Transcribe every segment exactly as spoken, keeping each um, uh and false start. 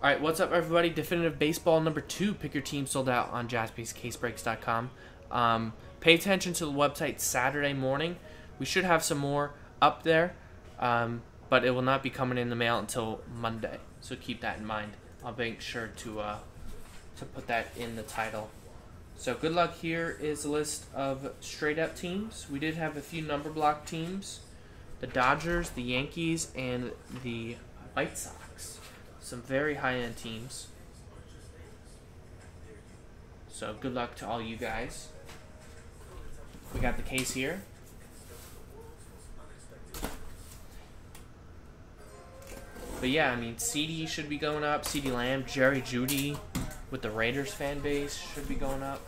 All right, what's up, everybody? Definitive Baseball number two, pick your team, sold out on Jaspys Case Breaks dot com. Um, pay attention to the website Saturday morning. We should have some more up there, um, but it will not be coming in the mail until Monday. So keep that in mind. I'll make sure to uh, to put that in the title. So good luck. Here is a list of straight-up teams. We did have a few number block teams: the Dodgers, the Yankees, and the White Sox. Some very high-end teams. So good luck to all you guys. We got the case here. But yeah, I mean, C D should be going up. C D Lamb, Jerry Judy with the Raiders fan base should be going up.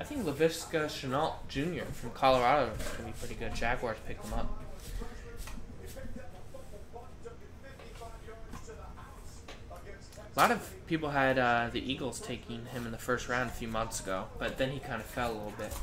I think Laviska Shenault Junior from Colorado is going to be pretty good. Jaguars picked him up. A lot of people had uh, the Eagles taking him in the first round a few months ago, but then he kind of fell a little bit.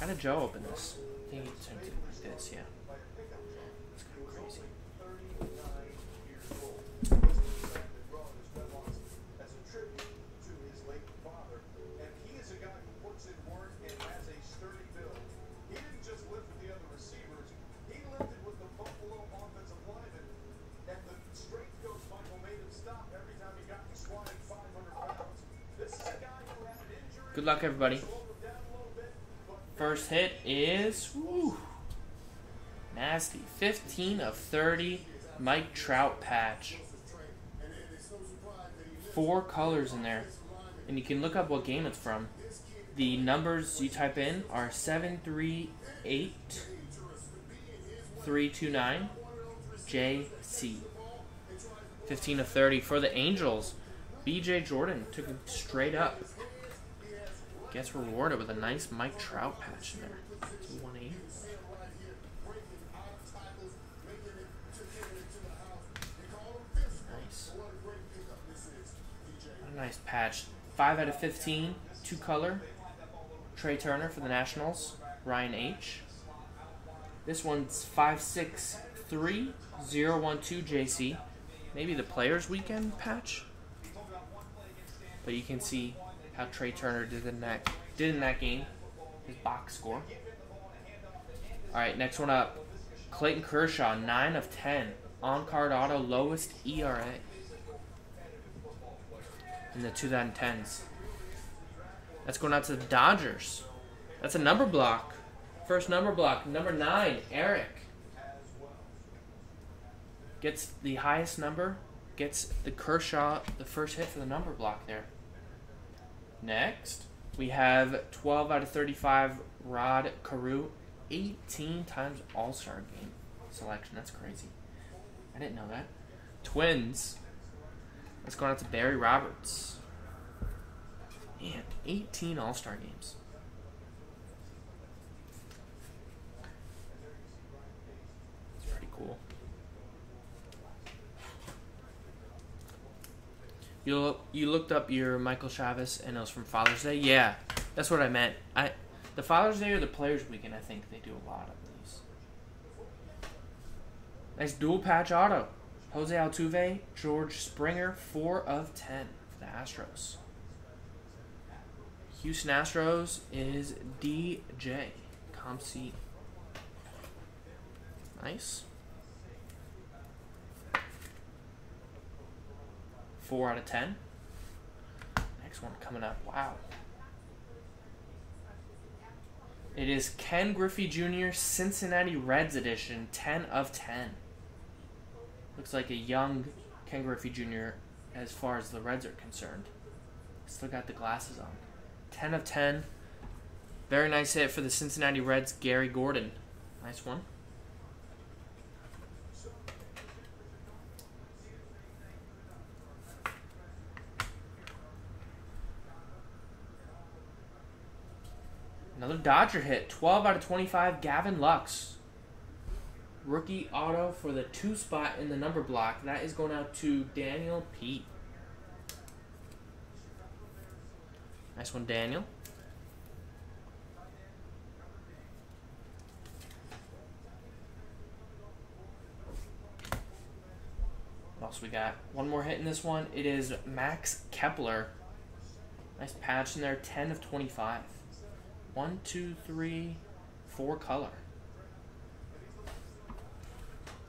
How did Joe open this? I think he turned it like this, yeah. It's kind of crazy. Good luck, everybody. First hit is, woo, nasty. fifteen of thirty, Mike Trout patch. Four colors in there. And you can look up what game it's from. The numbers you type in are seven three eight three two nine J C. fifteen of thirty for the Angels. B J Jordan took him straight up. Gets rewarded with a nice Mike Trout patch in there. two eighteen. Nice. What a nice patch. five out of fifteen, two color. Trey Turner for the Nationals. Ryan H. This one's five six three zero one two J C. Maybe the Players Weekend patch. But you can see how Trey Turner did in that did in that game, his box score. All right, next one up, Clayton Kershaw, nine of ten, on card auto, lowest E R A in the two thousand tens. That's going out to the Dodgers. That's a number block, first number block, number nine, Eric. Gets the highest number, gets the Kershaw, the first hit for the number block there. Next, we have twelve out of thirty-five, Rod Carew, eighteen times All-Star game selection. That's crazy. I didn't know that. Twins. Let's go on to Barry Roberts. Man, eighteen All-Star games. It's pretty cool. You you looked up your Michael Chavis and it was from Father's Day. Yeah, that's what I meant. I the Father's Day or the Players Weekend. I think they do a lot of these. Nice dual patch auto. Jose Altuve, George Springer, four of ten for the Astros. Houston Astros is D J Comse. Nice. four out of ten. Next one coming up. Wow. It is Ken Griffey Junior Cincinnati Reds edition. ten of ten. Looks like a young Ken Griffey Junior as far as the Reds are concerned. Still got the glasses on. ten of ten. Very nice hit for the Cincinnati Reds, Gary Gordon. Nice one. Another Dodger hit. twelve out of twenty-five, Gavin Lux. Rookie auto for the two spot in the number block. That is going out to Daniel Pete. Nice one, Daniel. What else we got? One more hit in this one. It is Max Kepler. Nice patch in there. ten of twenty-five. One, two, three, four color.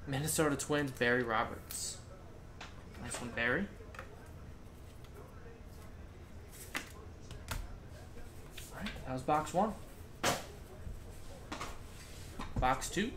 Minnesota Twins, Barry Roberts. Nice one, Barry. All right, that was box one. Box two.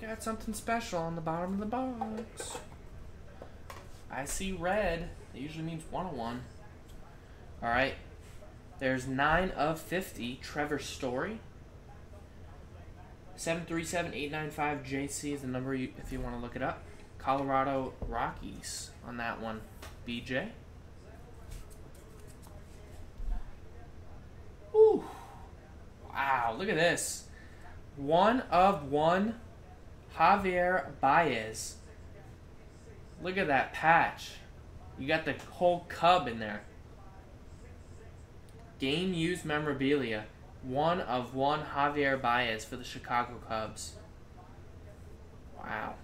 Got something special on the bottom of the box. I see red. It usually means one oh one. All right. There's nine of fifty. Trevor Story. seven three seven eight nine five J C is the number you, if you want to look it up. Colorado Rockies on that one. B J. Ooh. Wow. Look at this. One of one. Javier Baez. Look at that patch. You got the whole cub in there. Game used memorabilia. One of one Javier Baez for the Chicago Cubs. Wow.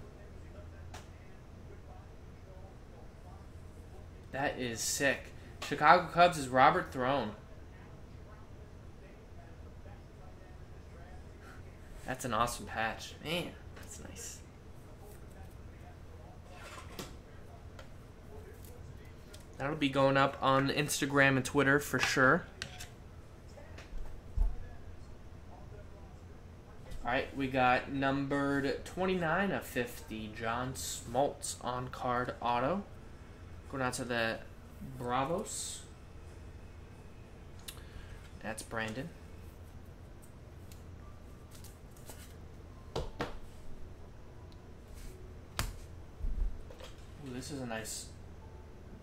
That is sick. Chicago Cubs is Robert Thorne. That's an awesome patch. Man. That's nice. That'll be going up on Instagram and Twitter for sure. Alright, we got numbered twenty-nine of fifty, John Smoltz on card auto. Going out to the Bravos. That's Brandon. This is a nice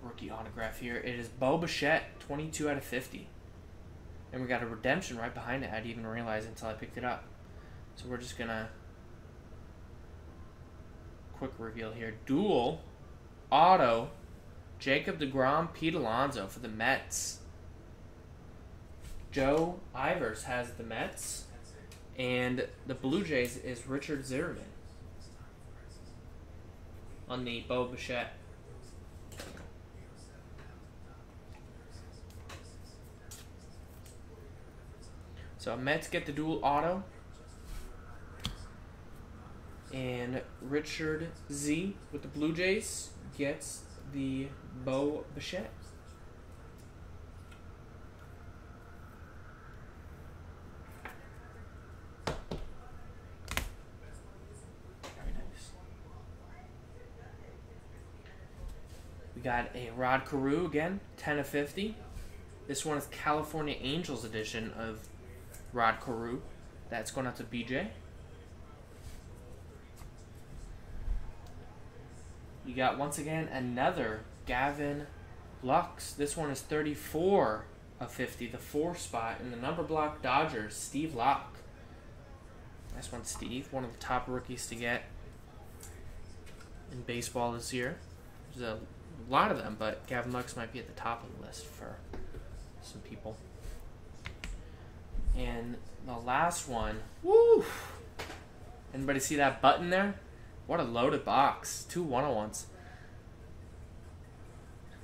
rookie autograph here. It is Bo Bichette, twenty-two out of fifty. And we got a redemption right behind it. I didn't even realize it until I picked it up. So we're just going to quick reveal here. Dual auto, Jacob DeGrom, Pete Alonso for the Mets. Joe Ivers has the Mets. And the Blue Jays is Richard Zimmerman. On the Bo Bichette. So Mets get the dual auto. And Richard Z with the Blue Jays gets the Bo Bichette. We got a Rod Carew again, ten of fifty. This one is California Angels edition of Rod Carew. That's going out to B J. You got, once again, another Gavin Lux. This one is thirty-four of fifty, the four spot in the number block Dodgers, Steve Locke. Nice one, Steve. One of the top rookies to get in baseball this year. There's a A lot of them, but Gavin Lux might be at the top of the list for some people. And the last one. Woo! Anybody see that button there? What a loaded box. Two one oh ones.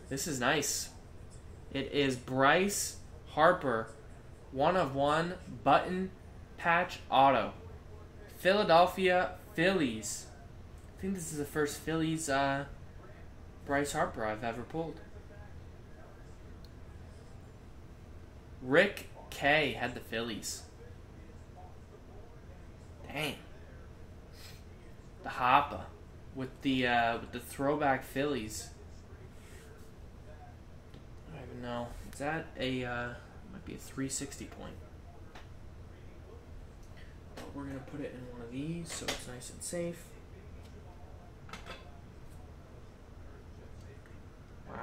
This is nice. It is Bryce Harper. One of one button patch auto. Philadelphia Phillies. I think this is the first Phillies... Uh, Bryce Harper I've ever pulled. Rick K had the Phillies. Dang. The Hopper with the uh, with the throwback Phillies. I don't even know. Is that a uh, might be a three sixty point? But we're gonna put it in one of these so it's nice and safe. Wow.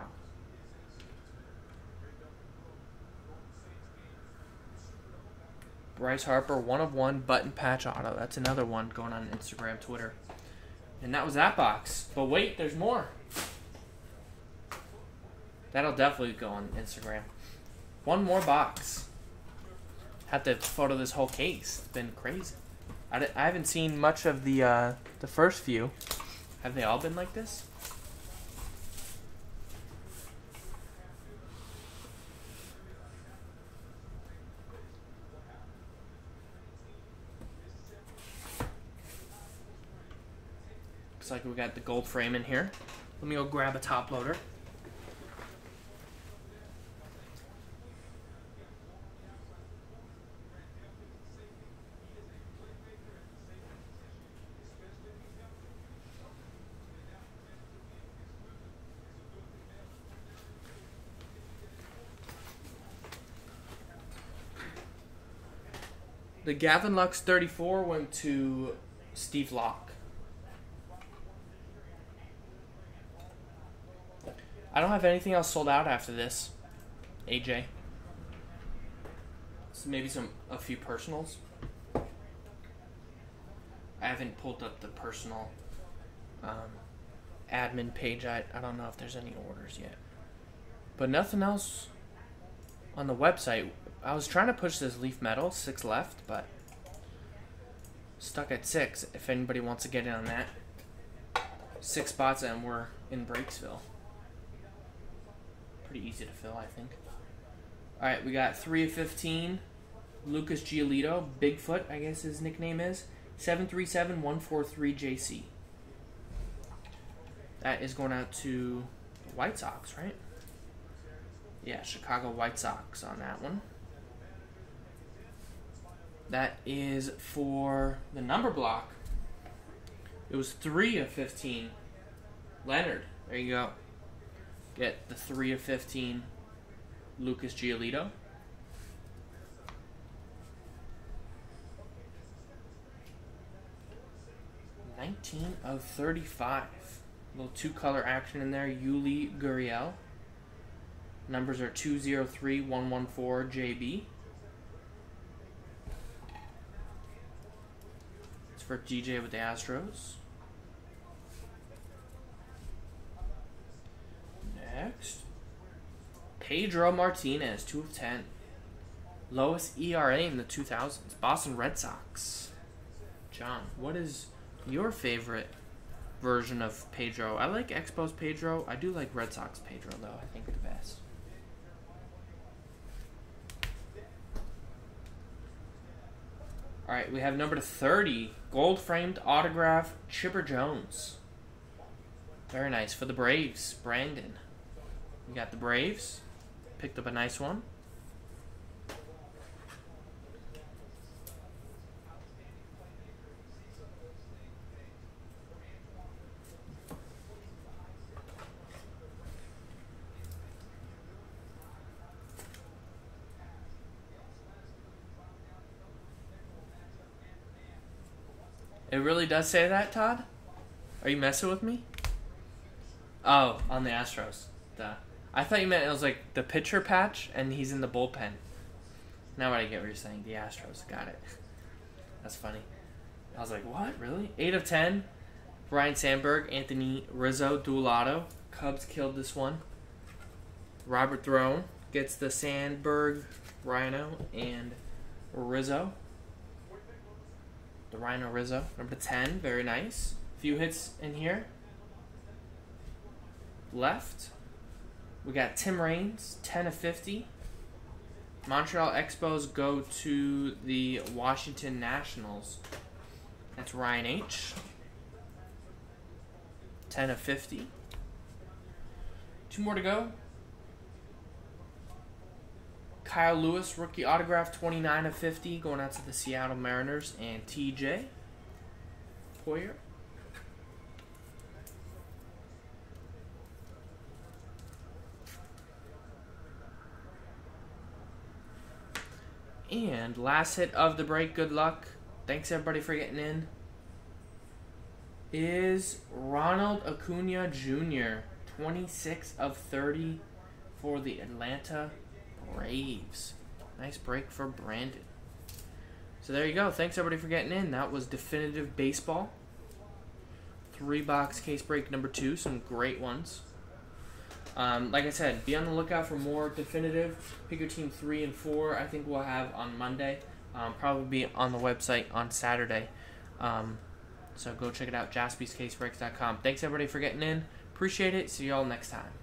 Bryce Harper, one of one, button patch auto. That's another one going on Instagram, Twitter. And that was that box. But wait, there's more. That'll definitely go on Instagram. One more box. Had to photo this whole case. It's been crazy. I, d I haven't seen much of the uh, the first few. Have they all been like this? Like we got the gold frame in here. Let me go grab a top loader. The Gavin Lux thirty-four went to Steve Locke. I don't have anything else sold out after this, A J. So maybe some a few personals. I haven't pulled up the personal um, admin page. I, I don't know if there's any orders yet. But nothing else on the website. I was trying to push this Leaf Metal, six left, but stuck at six if anybody wants to get in on that. Six spots and we're in Breaksville. Pretty easy to fill, I think. All right, we got three of fifteen. Lucas Giolito, Bigfoot, I guess his nickname is. seven three seven one four three J C. That is going out to the White Sox, right? Yeah, Chicago White Sox on that one. That is for the number block. It was three of fifteen. Leonard, there you go. Get the three of fifteen Lucas Giolito. nineteen of thirty-five. A little two-color action in there. Yuli Gurriel. Numbers are two zero three one one four J B. It's for D J with the Astros. Next, Pedro Martinez, two of ten. Lowest E R A in the two thousands. Boston Red Sox. John, what is your favorite version of Pedro? I like Expos Pedro. I do like Red Sox Pedro, though. I think the best. All right, we have number thirty. Gold-framed autograph, Chipper Jones. Very nice. For the Braves, Brandon. We got the Braves. Picked up a nice one. It really does say that, Todd? Are you messing with me? Oh, on the Astros. Duh. I thought you meant it was like the pitcher patch, and he's in the bullpen. Now I get what you're saying. The Astros. Got it. That's funny. I was like, what? Really? eight of ten. Ryan Sandberg, Anthony Rizzo, Duelato. Cubs killed this one. Robert Thorne gets the Sandberg, Rhino, and Rizzo. The Rhino Rizzo. Number ten. Very nice. Few hits in here. Left. We got Tim Raines, ten of fifty. Montreal Expos go to the Washington Nationals. That's Ryan H. ten of fifty. Two more to go. Kyle Lewis, rookie autograph, twenty-nine of fifty, going out to the Seattle Mariners and T J. Poyer. And last hit of the break, good luck. Thanks everybody for getting in. Is Ronald Acuna Junior twenty-six of thirty for the Atlanta Braves. Nice break for Brandon. So there you go. Thanks everybody for getting in. That was Definitive Baseball. Three box case break number two. Some great ones. Um, like I said, be on the lookout for more Definitive. Pick your team three and four. I think we'll have on Monday. Um, probably be on the website on Saturday. Um, so go check it out, Jaspys Case Breaks dot com. Thanks everybody for getting in. Appreciate it. See you all next time.